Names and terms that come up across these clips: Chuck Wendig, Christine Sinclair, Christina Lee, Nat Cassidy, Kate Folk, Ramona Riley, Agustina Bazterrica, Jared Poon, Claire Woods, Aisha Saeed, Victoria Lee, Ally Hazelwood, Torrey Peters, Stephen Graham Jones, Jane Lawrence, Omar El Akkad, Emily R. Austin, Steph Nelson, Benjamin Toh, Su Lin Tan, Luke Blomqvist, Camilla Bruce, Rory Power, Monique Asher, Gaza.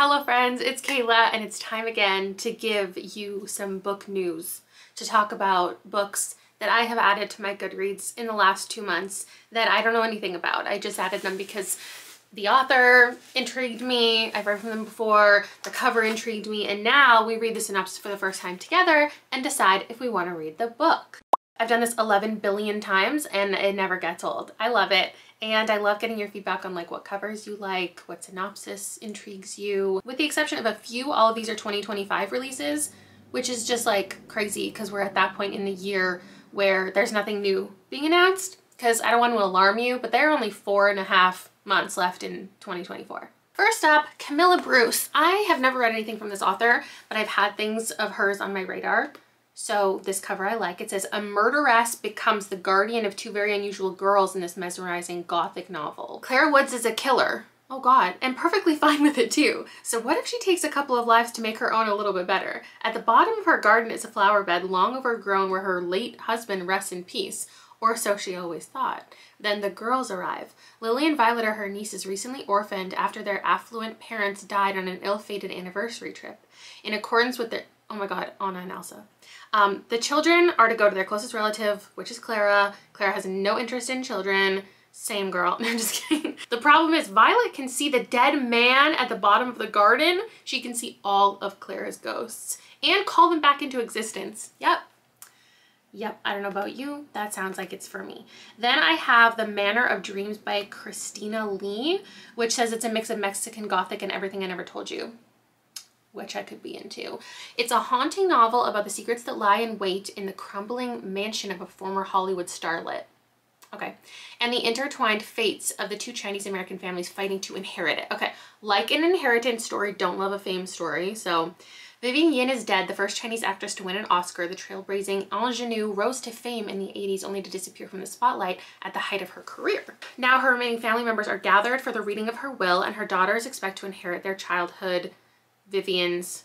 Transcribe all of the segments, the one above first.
Hello friends, it's Kayla and it's time again to give you some book news, to talk about books that I have added to my Goodreads in the last 2 months that I don't know anything about. I just added them because the author intrigued me, I've read from them before, the cover intrigued me, and now we read the synopsis for the first time together and decide if we want to read the book. I've done this 11 billion times and it never gets old. I love it. And I love getting your feedback on like what covers you like, what synopsis intrigues you. With the exception of a few, all of these are 2025 releases, which is just like crazy because we're at that point in the year where there's nothing new being announced, because I don't want to alarm you, but there are only 4.5 months left in 2024. First up, Camilla Bruce. I have never read anything from this author, but I've had things of hers on my radar. So this cover I like. It says, a murderess becomes the guardian of two very unusual girls in this mesmerizing gothic novel. Claire Woods is a killer. Oh God, and perfectly fine with it too. So what if she takes a couple of lives to make her own a little bit better? At the bottom of her garden is a flower bed long overgrown where her late husband rests in peace, or so she always thought. Then the girls arrive. Lily and Violet are her nieces recently orphaned after their affluent parents died on an ill-fated anniversary trip. In accordance with their, oh my God, Anna and Elsa. The children are to go to their closest relative, which is Clara. Clara has no interest in children. Same girl. No, I'm just kidding. The problem is Violet can see the dead man at the bottom of the garden. She can see all of Clara's ghosts and call them back into existence. Yep. Yep, I don't know about you, that sounds like it's for me. Then I have The Manor of Dreams by Christina Lee, which says it's a mix of Mexican Gothic and Everything I Never Told You, which I could be into. It's a haunting novel about the secrets that lie in wait in the crumbling mansion of a former Hollywood starlet. Okay, and the intertwined fates of the two Chinese-American families fighting to inherit it. Okay, like an inheritance story, don't love a fame story, so. Vivian Yin is dead, the first Chinese actress to win an Oscar. The trailblazing ingenue rose to fame in the 80s only to disappear from the spotlight at the height of her career. Now her remaining family members are gathered for the reading of her will, and her daughters expect to inherit their childhood Vivian's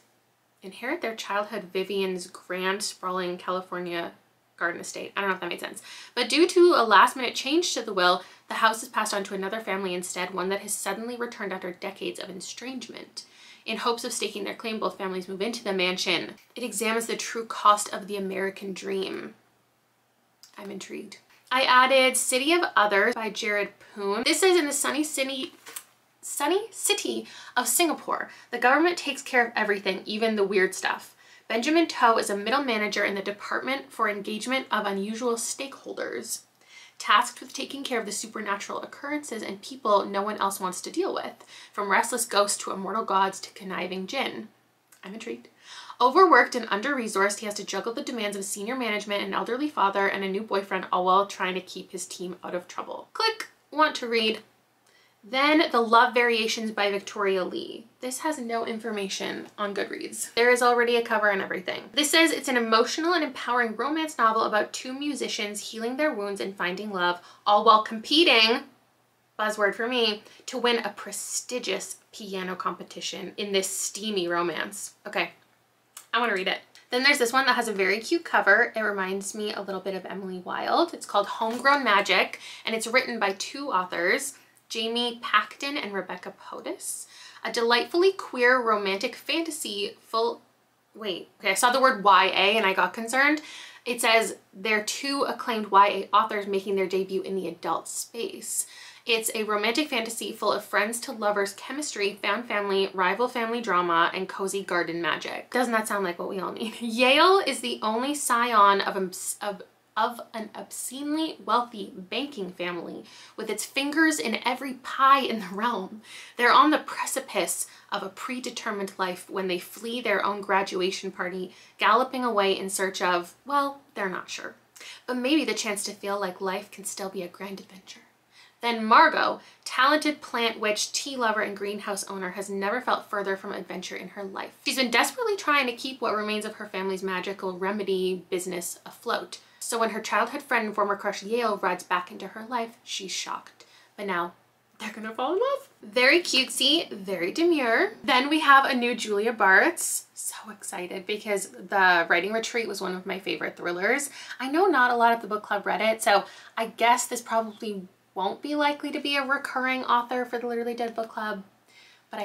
grand sprawling California garden estate. I don't know if that made sense. But due to a last-minute change to the will, the house is passed on to another family instead, one that has suddenly returned after decades of estrangement. In hopes of staking their claim, both families move into the mansion. It examines the true cost of the American dream. I'm intrigued. I added City of Others by Jared Poon. This is in the sunny city of Singapore. The government takes care of everything, even the weird stuff. Benjamin Toh is a middle manager in the Department for Engagement of Unusual Stakeholders, tasked with taking care of the supernatural occurrences and people no one else wants to deal with, from restless ghosts to immortal gods to conniving jinn. I'm intrigued. Overworked and under-resourced, he has to juggle the demands of senior management, an elderly father, and a new boyfriend, all while trying to keep his team out of trouble. Click, want to read. Then The Love Variations by Victoria Lee. This has no information on Goodreads. There is already a cover and everything. This says it's an emotional and empowering romance novel about two musicians healing their wounds and finding love, all while competing, buzzword for me, to win a prestigious piano competition in this steamy romance. Okay, I want to read it. Then there's this one that has a very cute cover. It reminds me a little bit of Emily Wilde. It's called Homegrown Magic, and it's written by two authors, Jamie Pacton and Rebecca Potis. A delightfully queer romantic fantasy full, wait, okay, I saw the word YA and I got concerned. It says they're two acclaimed YA authors making their debut in the adult space. It's a romantic fantasy full of friends to lovers chemistry, found family, rival family drama, and cozy garden magic. Doesn't that sound like what we all need? Yale is the only scion of an obscenely wealthy banking family with its fingers in every pie in the realm. They're on the precipice of a predetermined life when they flee their own graduation party, galloping away in search of, well, they're not sure, but maybe the chance to feel like life can still be a grand adventure. Then Margot, talented plant witch, tea lover, and greenhouse owner, has never felt further from adventure in her life. She's been desperately trying to keep what remains of her family's magical remedy business afloat. So when her childhood friend and former crush Yale rides back into her life, she's shocked. But now they're gonna fall in love. Very cutesy, very demure. Then we have a new Julia Bartz. So excited because The Writing Retreat was one of my favorite thrillers. I know not a lot of the book club read it, so I guess this probably won't be likely to be a recurring author for the Literally Dead Book Club, but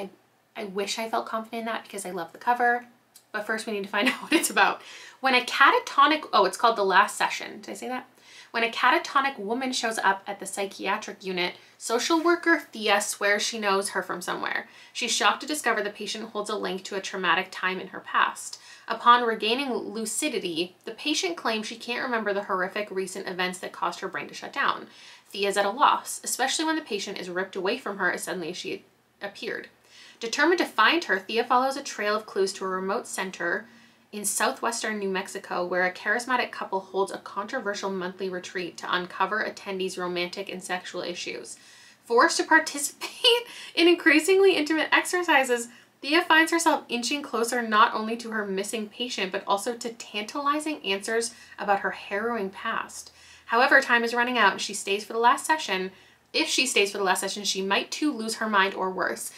I I wish I felt confident in that because I love the cover, but first we need to find out what it's about. When a catatonic, oh, it's called The Last Session. Did I say that? When a catatonic woman shows up at the psychiatric unit, social worker Thea swears she knows her from somewhere. She's shocked to discover the patient holds a link to a traumatic time in her past. Upon regaining lucidity, the patient claims she can't remember the horrific recent events that caused her brain to shut down. Thea's at a loss, especially when the patient is ripped away from her as suddenly as she appeared. Determined to find her, Thea follows a trail of clues to a remote center in southwestern New Mexico, where a charismatic couple holds a controversial monthly retreat to uncover attendees' romantic and sexual issues. Forced to participate in increasingly intimate exercises, Thea finds herself inching closer not only to her missing patient, but also to tantalizing answers about her harrowing past. However, time is running out and she stays for the last session. If she stays for the last session, she might too lose her mind or worse.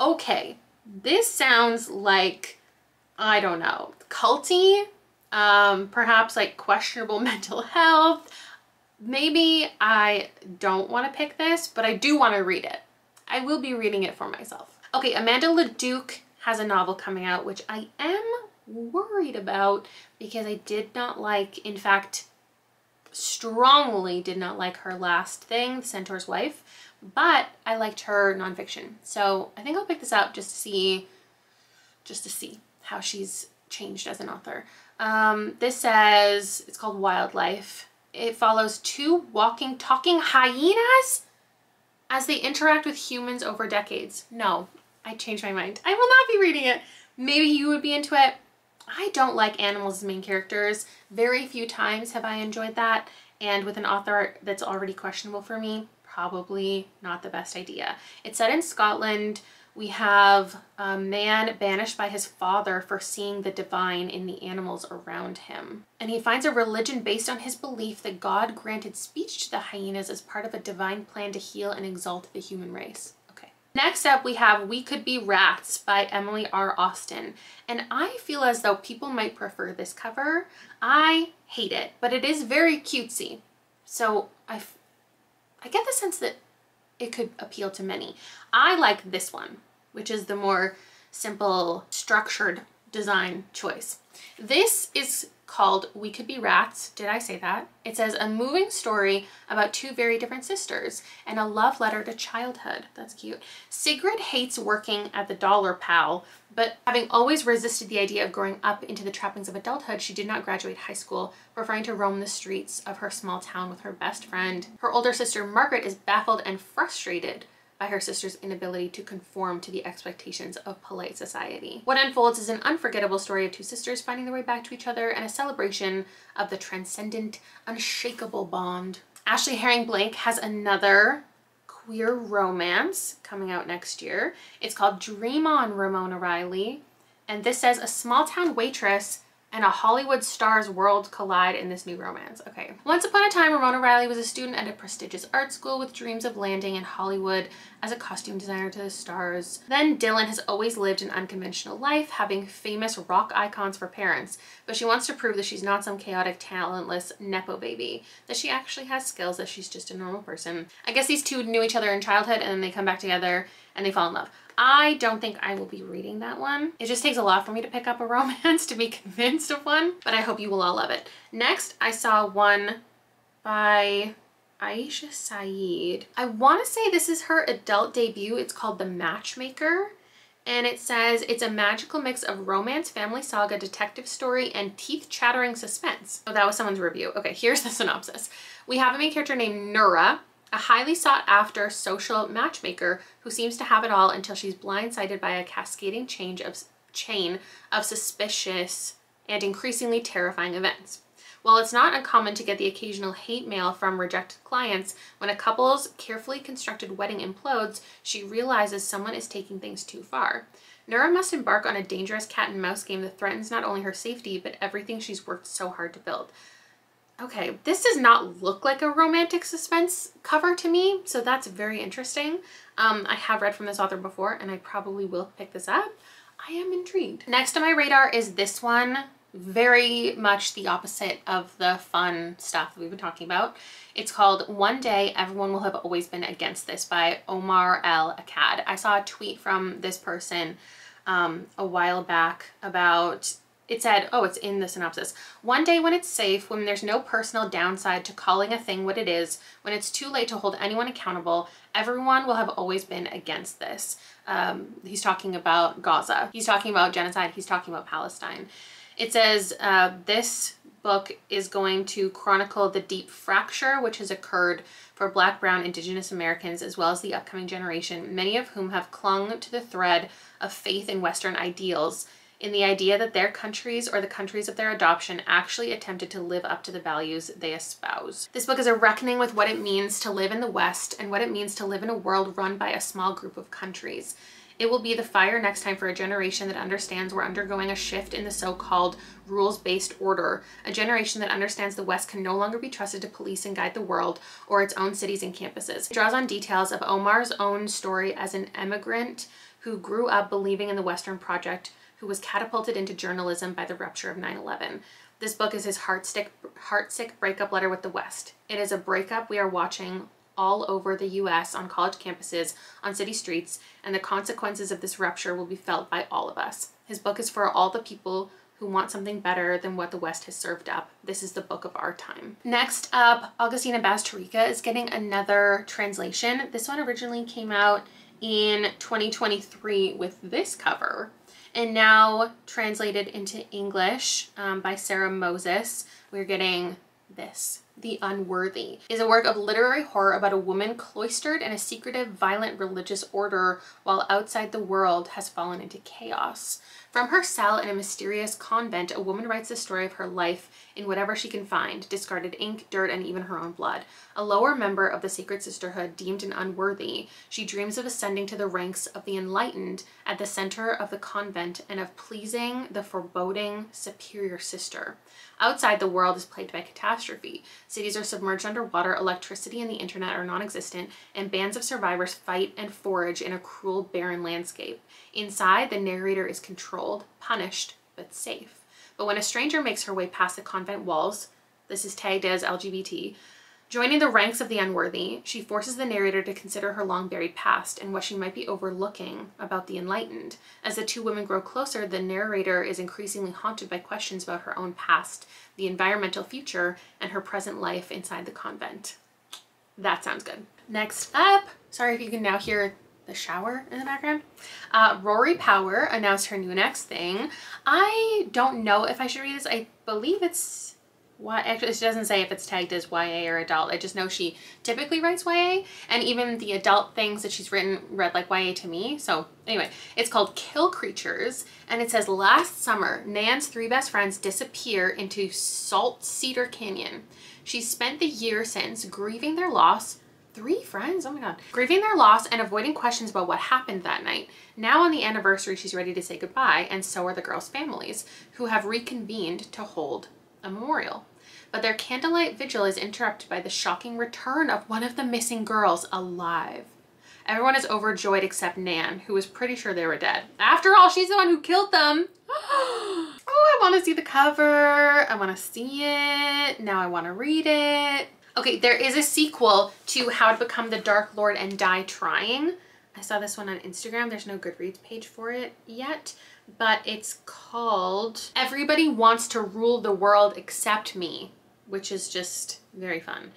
Okay, this sounds like, I don't know, culty, perhaps like questionable mental health. Maybe I don't want to pick this, but I do want to read it. I will be reading it for myself. Okay, Amanda LeDuc has a novel coming out, which I am worried about because I did not like, in fact, strongly did not like her last thing, The Centaur's Wife, but I liked her nonfiction. So I think I'll pick this up just to see how she's changed as an author. This says, it's called Wildlife. It follows two walking, talking hyenas as they interact with humans over decades. No, I changed my mind. I will not be reading it. Maybe you would be into it. I don't like animals as main characters. Very few times have I enjoyed that. And with an author that's already questionable for me, probably not the best idea. It's set in Scotland. We have a man banished by his father for seeing the divine in the animals around him. And he finds a religion based on his belief that God granted speech to the hyenas as part of a divine plan to heal and exalt the human race. Okay. Next up, we have We Could Be Rats by Emily R. Austin. And I feel as though people might prefer this cover. I hate it, but it is very cutesy. So I get the sense that it could appeal to many. I like this one, which is the more simple, structured design choice. This is called We Could Be Rats. Did I say that? It says a moving story about two very different sisters and a love letter to childhood. That's cute. Sigrid hates working at the Dollar Pal, but having always resisted the idea of growing up into the trappings of adulthood, she did not graduate high school, preferring to roam the streets of her small town with her best friend. Her older sister, Margaret, is baffled and frustrated by her sister's inability to conform to the expectations of polite society. What unfolds is an unforgettable story of two sisters finding their way back to each other and a celebration of the transcendent, unshakable bond. Ashley Herring Blake has another queer romance coming out next year. It's called Dream On, Ramona Riley. And this says a small town waitress and a Hollywood star's world collide in this new romance. Okay. Once upon a time, Ramona Riley was a student at a prestigious art school with dreams of landing in Hollywood as a costume designer to the stars. Then Dylan has always lived an unconventional life, having famous rock icons for parents, but she wants to prove that she's not some chaotic, talentless nepo baby, that she actually has skills, that she's just a normal person. I guess these two knew each other in childhood and then they come back together and they fall in love. I don't think I will be reading that one. It just takes a lot for me to pick up a romance to be convinced of one, but I hope you will all love it. Next, I saw one by Aisha Saeed. I want to say this is her adult debut. It's called The Matchmaker, and it says it's a magical mix of romance, family saga, detective story, and teeth-chattering suspense. Oh, that was someone's review. Okay, here's the synopsis. We have a main character named Nura, a highly sought-after social matchmaker who seems to have it all until she's blindsided by a cascading chain of suspicious and increasingly terrifying events. While it's not uncommon to get the occasional hate mail from rejected clients, when a couple's carefully constructed wedding implodes, she realizes someone is taking things too far. Nura must embark on a dangerous cat-and-mouse game that threatens not only her safety, but everything she's worked so hard to build. Okay, this does not look like a romantic suspense cover to me, so that's very interesting. I have read from this author before, and I probably will pick this up. I am intrigued. Next on my radar is this one very much the opposite of the fun stuff that we've been talking about. It's called One Day Everyone Will Have Always Been Against This by Omar El Akkad. I saw a tweet from this person a while back about, it said, oh, it's in the synopsis. One day when it's safe, when there's no personal downside to calling a thing what it is, when it's too late to hold anyone accountable, everyone will have always been against this. He's talking about Gaza. He's talking about genocide. He's talking about Palestine. It says this book is going to chronicle the deep fracture which has occurred for Black, Brown, Indigenous Americans, as well as the upcoming generation, many of whom have clung to the thread of faith in Western ideals, in the idea that their countries or the countries of their adoption actually attempted to live up to the values they espouse. This book is a reckoning with what it means to live in the West and what it means to live in a world run by a small group of countries. It will be the fire next time for a generation that understands we're undergoing a shift in the so-called rules-based order, a generation that understands the West can no longer be trusted to police and guide the world or its own cities and campuses. It draws on details of Omar's own story as an immigrant who grew up believing in the Western project, who was catapulted into journalism by the rupture of 9/11. This book is his heartsick breakup letter with the West. It is a breakup we are watching all over the US, on college campuses, on city streets, and the consequences of this rupture will be felt by all of us. His book is for all the people who want something better than what the West has served up. This is the book of our time. Next up, Agustina Bazterrica is getting another translation. This one originally came out in 2023 with this cover, and now translated into English by Sarah Moses. We're getting this. The Unworthy is a work of literary horror about a woman cloistered in a secretive, violent religious order while outside the world has fallen into chaos. From her cell in a mysterious convent, a woman writes the story of her life in whatever she can find, discarded ink, dirt, and even her own blood. A lower member of the secret sisterhood deemed an unworthy, she dreams of ascending to the ranks of the enlightened at the center of the convent and of pleasing the foreboding superior sister. Outside, the world is plagued by catastrophe. Cities are submerged underwater, electricity and the internet are non-existent, and bands of survivors fight and forage in a cruel, barren landscape. Inside, the narrator is controlled, punished, but safe. But when a stranger makes her way past the convent walls, this is tagged as LGBT, joining the ranks of the unworthy, she forces the narrator to consider her long-buried past and what she might be overlooking about the enlightened. As the two women grow closer, the narrator is increasingly haunted by questions about her own past, the environmental future, and her present life inside the convent. That sounds good. Next up, sorry if you can now hear the shower in the background. Rory Power announced her new next thing. I don't know if I should read this. I believe it's... Actually, she doesn't say if it's tagged as YA or adult. I just know she typically writes YA, and even the adult things that she's written read like YA to me. So anyway, it's called Kill Creatures, and it says, last summer, Nan's three best friends disappear into Salt Cedar Canyon. She spent the year since grieving their loss. Three friends? Oh my God. Grieving their loss and avoiding questions about what happened that night. Now on the anniversary, she's ready to say goodbye, and so are the girls' families, who have reconvened to hold a memorial. But their candlelight vigil is interrupted by the shocking return of one of the missing girls alive. Everyone is overjoyed except Nan, who was pretty sure they were dead. After all, she's the one who killed them. Oh, I want to see the cover. I want to see it. Now I want to read it. Okay, there is a sequel to How to Become the Dark Lord and Die Trying. I saw this one on Instagram. There's no Goodreads page for it yet, but it's called Everybody Wants to Rule the World Except Me, which is just very fun.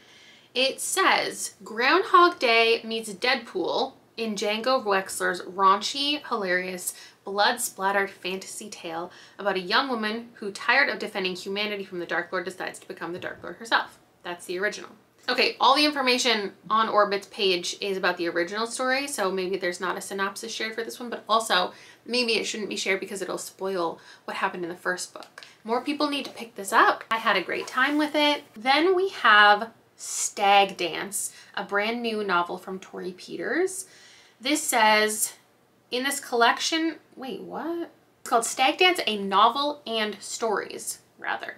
It says Groundhog Day meets Deadpool in Django Wexler's raunchy, hilarious, blood-splattered fantasy tale about a young woman who, tired of defending humanity from the Dark Lord, decides to become the Dark Lord herself. That's the original. Okay, all the information on Orbit's page is about the original story, so maybe there's not a synopsis shared for this one, but also maybe it shouldn't be shared because it'll spoil what happened in the first book. More people need to pick this up. I had a great time with it. Then we have Stag Dance, a brand new novel from Torrey Peters. This says, in this collection, wait, what? It's called Stag Dance, a novel and stories, rather.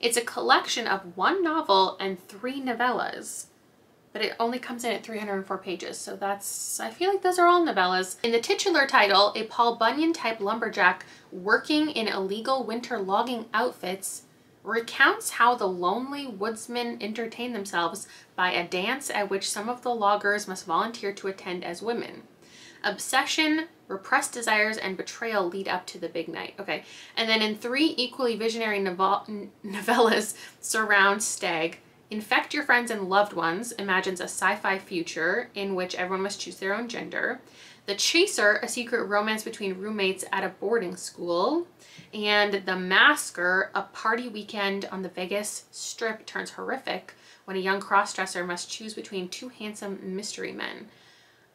It's a collection of one novel and three novellas. but it only comes in at 304 pages, so that's, I feel like those are all novellas. In the titular title, a Paul Bunyan-type lumberjack working in illegal winter logging outfits recounts how the lonely woodsmen entertain themselves by a dance at which some of the loggers must volunteer to attend as women. Obsession, repressed desires, and betrayal lead up to the big night. Okay, and then in three equally visionary novellas, Surround, Stag, Infect Your Friends and Loved Ones imagines a sci-fi future in which everyone must choose their own gender. The Chaser, a secret romance between roommates at a boarding school, and The Masker, a party weekend on the Vegas Strip turns horrific when a young crossdresser must choose between two handsome mystery men.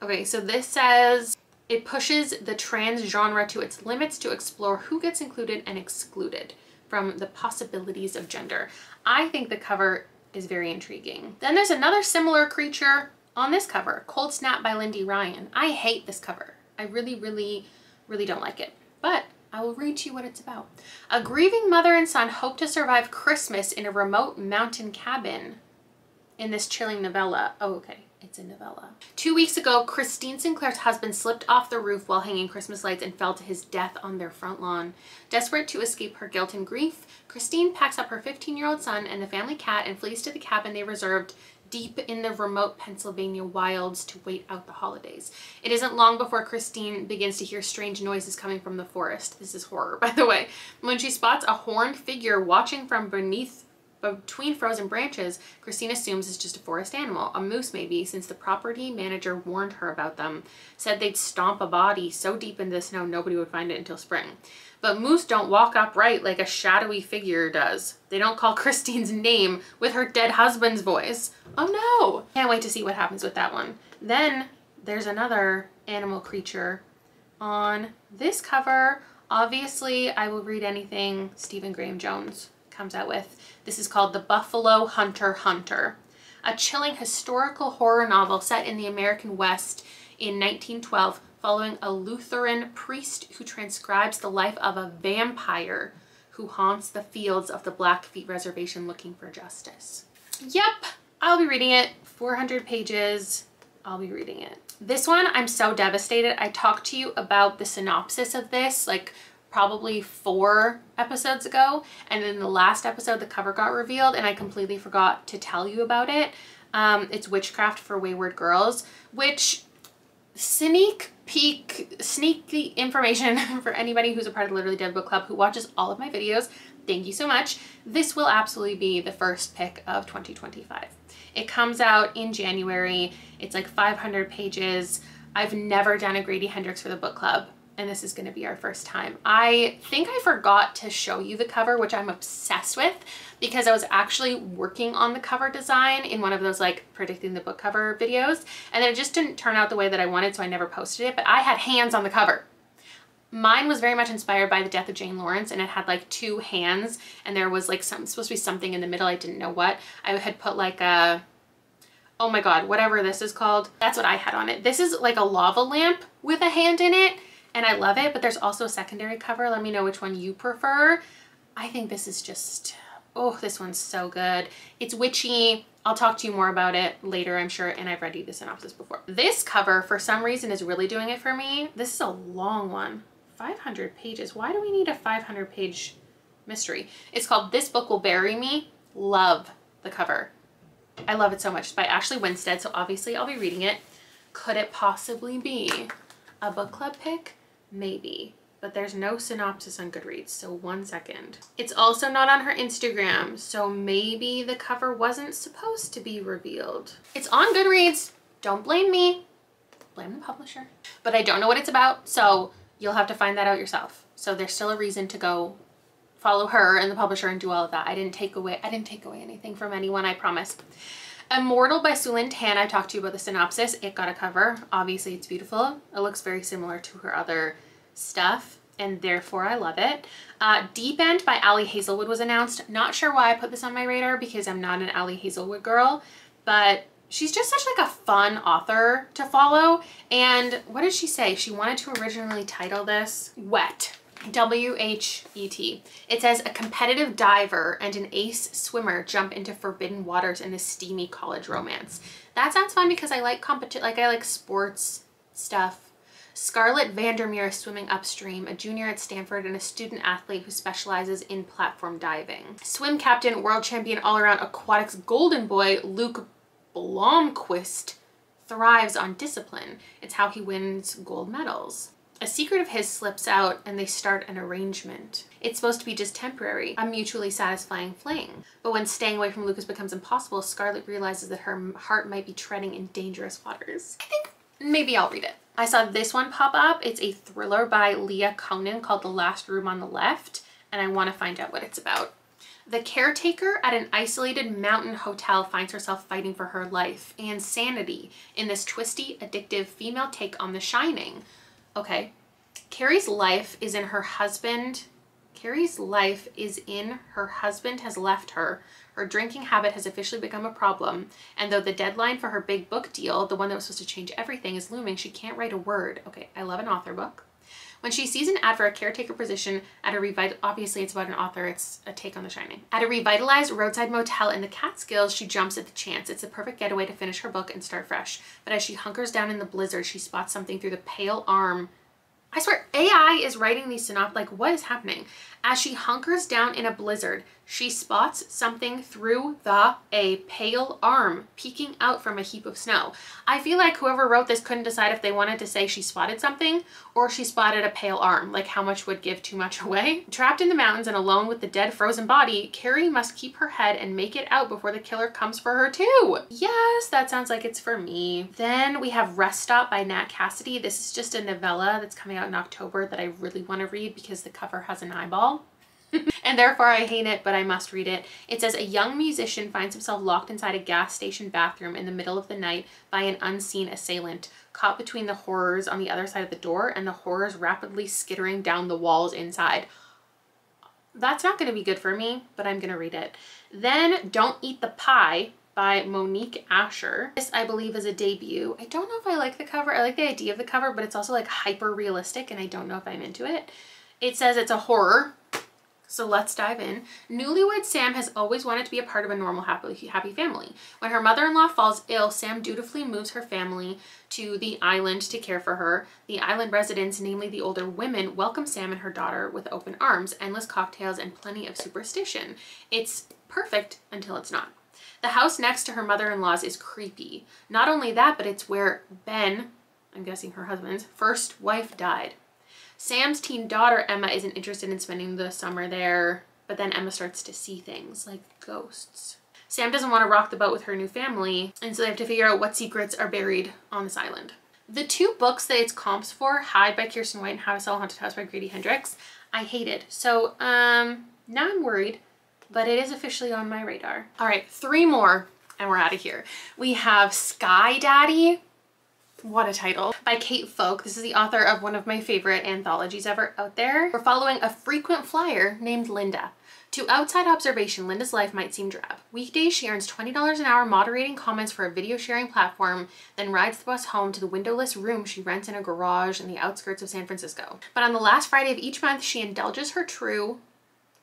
Okay, so this says it pushes the trans genre to its limits to explore who gets included and excluded from the possibilities of gender. I think the cover is very intriguing. Then there's another similar creature on this cover, Cold Snap by Lindy Ryan. I hate this cover. I really don't like it, but I will read to you what it's about. A grieving mother and son hope to survive Christmas in a remote mountain cabin in this chilling novella. Oh, okay. It's a novella. 2 weeks ago, Christine Sinclair's husband slipped off the roof while hanging Christmas lights and fell to his death on their front lawn. Desperate to escape her guilt and grief, Christine packs up her 15-year-old son and the family cat and flees to the cabin they reserved deep in the remote Pennsylvania wilds to wait out the holidays. It isn't long before Christine begins to hear strange noises coming from the forest. This is horror, by the way. When she spots a horned figure watching from between frozen branches, Christine assumes it's just a forest animal, a moose maybe, since the property manager warned her about them, said they'd stomp a body so deep in the snow nobody would find it until spring. But moose don't walk upright like a shadowy figure does. They don't call Christine's name with her dead husband's voice. Oh no! Can't wait to see what happens with that one. Then there's another animal creature on this cover. Obviously, I will read anything Stephen Graham Jones comes out with. This is called The Buffalo Hunter Hunter, a chilling historical horror novel set in the American West in 1912 following a Lutheran priest who transcribes the life of a vampire who haunts the fields of the Blackfeet Reservation looking for justice. Yep, I'll be reading it. 400 pages, I'll be reading it. This one, I'm so devastated. I talked to you about the synopsis of this, like, probably 4 episodes ago, and in the last episode the cover got revealed and I completely forgot to tell you about it. It's Witchcraft for Wayward Girls, which sneaky information for anybody who's a part of Literally Dead Book Club who watches all of my videos. Thank you so much. This will absolutely be the first pick of 2025. It comes out in January. It's like 500 pages. I've never done a Grady Hendrix for the book club, and this is going to be our first time. I think I forgot to show you the cover, which I'm obsessed with because I was actually working on the cover design in one of those like predicting the book cover videos, and then it just didn't turn out the way that I wanted, so I never posted it, but I had hands on the cover. Mine was very much inspired by the death of Jane Lawrence, and it had like 2 hands, and there was like supposed to be something in the middle. I didn't know what. I had put like a, oh my god, whatever this is called. That's what I had on it. This is like a lava lamp with a hand in it, and I love it, but there's also a secondary cover. Let me know which one you prefer. I think this is just, oh, this one's so good. It's witchy. I'll talk to you more about it later, I'm sure, and I've read you the synopsis before. This cover, for some reason, is really doing it for me. This is a long one, 500 pages. Why do we need a 500-page mystery? It's called This Book Will Bury Me. Love the cover. I love it so much. It's by Ashley Winstead, so obviously I'll be reading it. Could it possibly be a book club pick? Maybe, but there's no synopsis on Goodreads, so 1 second. It's also not on her Instagram, so maybe the cover wasn't supposed to be revealed. It's on Goodreads. Don't blame me, blame the publisher. But I don't know what it's about, so you'll have to find that out yourself. So there's still a reason to go follow her and the publisher and do all of that. I didn't take away anything from anyone, I promise. Immortal by Su Lin Tan, I talked to you about the synopsis. It got a cover. Obviously, it's beautiful. It looks very similar to her other stuff, and therefore I love it. Deep End by Ally Hazelwood was announced. Not sure why I put this on my radar because I'm not an Ally Hazelwood girl, but she's just such like a fun author to follow. And what did she say? She wanted to originally title this Wet. W-H-E-T. It says a competitive diver and an ace swimmer jump into forbidden waters in this steamy college romance. That sounds fun because I like competition, like I like sports stuff. Scarlett Vandermeer is swimming upstream, a junior at Stanford and a student athlete who specializes in platform diving. Swim captain, world champion, all-around aquatics golden boy Luke Blomqvist thrives on discipline. It's how he wins gold medals. A secret of his slips out and they start an arrangement. It's supposed to be just temporary, a mutually satisfying fling. But when staying away from Lucas becomes impossible, Scarlett realizes that her heart might be treading in dangerous waters. I think maybe I'll read it. I saw this one pop up. It's a thriller by Leah Konen called The Last Room on the Left, and I want to find out what it's about. The caretaker at an isolated mountain hotel finds herself fighting for her life and sanity in this twisty, addictive female take on The Shining. Okay. Carrie's life is in her husband has left her. Her drinking habit has officially become a problem, and though the deadline for her big book deal, the one that was supposed to change everything, is looming, she can't write a word. Okay, I love an author book. When she sees an ad for a caretaker position at a obviously it's about an author, it's a take on The Shining. At a revitalized roadside motel in the Catskills, she jumps at the chance. It's the perfect getaway to finish her book and start fresh. But as she hunkers down in the blizzard, she spots something through the pale arm. I swear, AI is writing these synopses. Like, what is happening? As she hunkers down in a blizzard, she spots something through a pale arm peeking out from a heap of snow. I feel like whoever wrote this couldn't decide if they wanted to say she spotted something or she spotted a pale arm. Like, how much would give too much away? Trapped in the mountains and alone with the dead frozen body, Carrie must keep her head and make it out before the killer comes for her too. Yes, that sounds like it's for me. Then we have Rest Stop by Nat Cassidy. This is just a novella that's coming out in October that I really want to read because the cover has an eyeball. And therefore I hate it, but I must read it. It says a young musician finds himself locked inside a gas station bathroom in the middle of the night by an unseen assailant, caught between the horrors on the other side of the door and the horrors rapidly skittering down the walls inside. That's not going to be good for me, but I'm going to read it. Then Don't Eat the Pie by Monique Asher. This I believe is a debut. I don't know if I like the cover. I like the idea of the cover, but it's also like hyper realistic and I don't know if I'm into it. It says it's a horror. So let's dive in. Newlywed Sam has always wanted to be a part of a normal, happy family. When her mother-in-law falls ill, Sam dutifully moves her family to the island to care for her. The island residents, namely the older women, welcome Sam and her daughter with open arms, endless cocktails, and plenty of superstition. It's perfect until it's not. The house next to her mother-in-law's is creepy. Not only that, but it's where Ben, I'm guessing her husband's, first wife died. Sam's teen daughter, Emma, isn't interested in spending the summer there, but then Emma starts to see things like ghosts. Sam doesn't want to rock the boat with her new family, and so they have to figure out what secrets are buried on this island. The two books that it's comps for, Hide by Kirsten White and How to Sell a Haunted House by Grady Hendrix, I hated. So now I'm worried, but it is officially on my radar. All right, three more and we're out of here. We have Sky Daddy. What a title. By Kate Folk. This is the author of one of my favorite anthologies ever out there. We're following a frequent flyer named Linda. To outside observation, Linda's life might seem drab. Weekdays, she earns $20 an hour moderating comments for a video sharing platform, then rides the bus home to the windowless room she rents in a garage in the outskirts of San Francisco. But on the last Friday of each month, she indulges her true,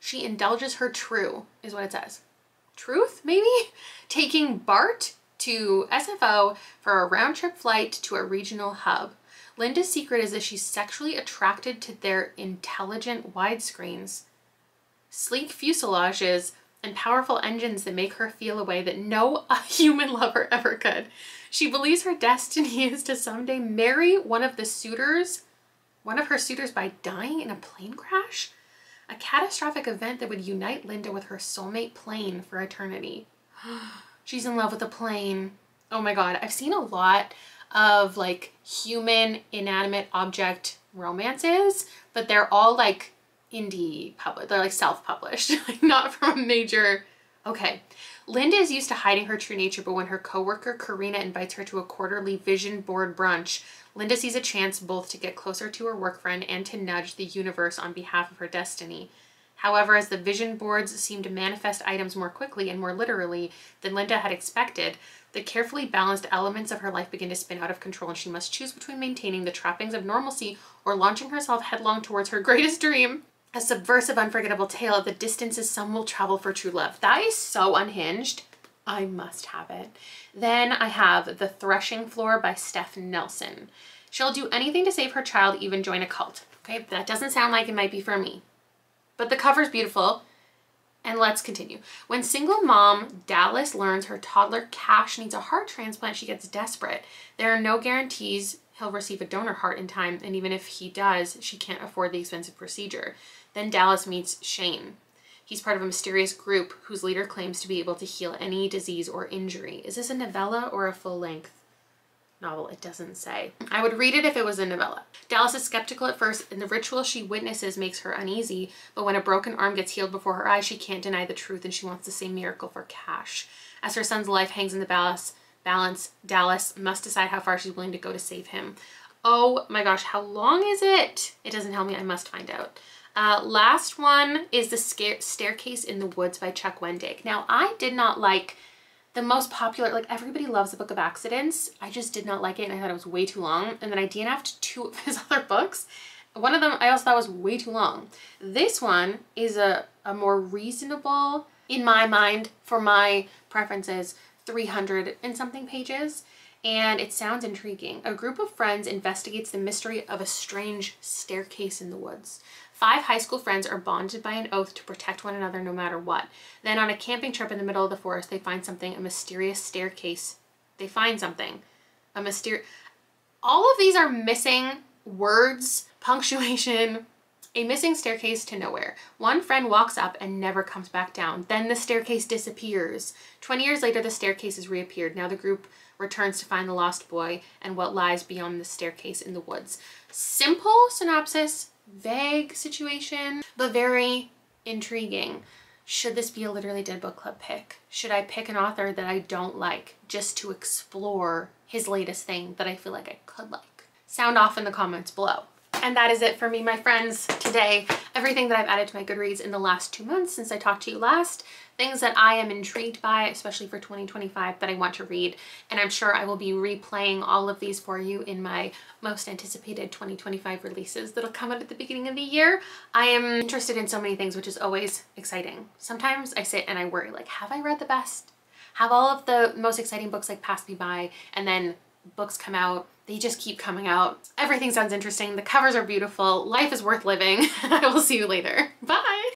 is what it says. Truth, maybe? Taking Bart to SFO for a round-trip flight to a regional hub. Linda's secret is that she's sexually attracted to their intelligent widescreens, sleek fuselages, and powerful engines that make her feel a way that no human lover ever could. She believes her destiny is to someday marry one of her suitors by dying in a plane crash, a catastrophic event that would unite Linda with her soulmate plane for eternity. She's in love with a plane. Oh my God. I've seen a lot of like human inanimate object romances, but they're all like indie published. They're like self-published, like not from a major. Okay. Linda is used to hiding her true nature, but when her coworker Karina invites her to a quarterly vision board brunch, Linda sees a chance both to get closer to her work friend and to nudge the universe on behalf of her destiny. However, as the vision boards seem to manifest items more quickly and more literally than Linda had expected, the carefully balanced elements of her life begin to spin out of control, and she must choose between maintaining the trappings of normalcy or launching herself headlong towards her greatest dream, a subversive, unforgettable tale of the distances some will travel for true love. That is so unhinged. I must have it. Then I have The Threshing Floor by Steph Nelson. She'll do anything to save her child, even join a cult. Okay, that doesn't sound like it might be for me, but the cover's beautiful. And let's continue. When single mom Dallas learns her toddler Cash needs a heart transplant, she gets desperate. There are no guarantees he'll receive a donor heart in time, and even if he does, she can't afford the expensive procedure. Then Dallas meets Shane. He's part of a mysterious group whose leader claims to be able to heal any disease or injury. Is this a novella or a full-length novel? It doesn't say. I would read it if it was a novella. Dallas is skeptical at first, and the ritual she witnesses makes her uneasy, but when a broken arm gets healed before her eyes, she can't deny the truth, and she wants the same miracle for Cash. As her son's life hangs in the balance, Dallas must decide how far she's willing to go to save him. Oh my gosh, how long is it? It doesn't tell me. I must find out. Last one is The Staircase in the Woods by Chuck Wendig. Now, I did not like the most popular, like everybody loves The Book of Accidents. I just did not like it, and I thought it was way too long. And then I DNF'd two of his other books. One of them I also thought was way too long. This one is a more reasonable, in my mind, for my preferences, 300 and something pages. And it sounds intriguing. A group of friends investigates the mystery of a strange staircase in the woods. 5 high school friends are bonded by an oath to protect one another no matter what. Then on a camping trip in the middle of the forest, they find something, a mysterious staircase. They find something, a mysterious... All of these are missing words, punctuation, a missing staircase to nowhere. One friend walks up and never comes back down. Then the staircase disappears. 20 years later, the staircase has reappeared. Now the group returns to find the lost boy and what lies beyond the staircase in the woods. Simple synopsis, vague situation, but very intriguing. Should this be a Literally Dead book club pick? Should I pick an author that I don't like just to explore his latest thing that I feel like I could like? Sound off in the comments below. And that is it for me, my friends, today. Everything that I've added to my Goodreads in the last 2 months since I talked to you last, things that I am intrigued by, especially for 2025, that I want to read. And I'm sure I will be replaying all of these for you in my most anticipated 2025 releases that'll come out at the beginning of the year. I am interested in so many things, which is always exciting. Sometimes I sit and I worry, like, have I read the best? Have all of the most exciting books like passed me by? And then books come out, they just keep coming out. Everything sounds interesting. The covers are beautiful. Life is worth living. I will see you later. Bye.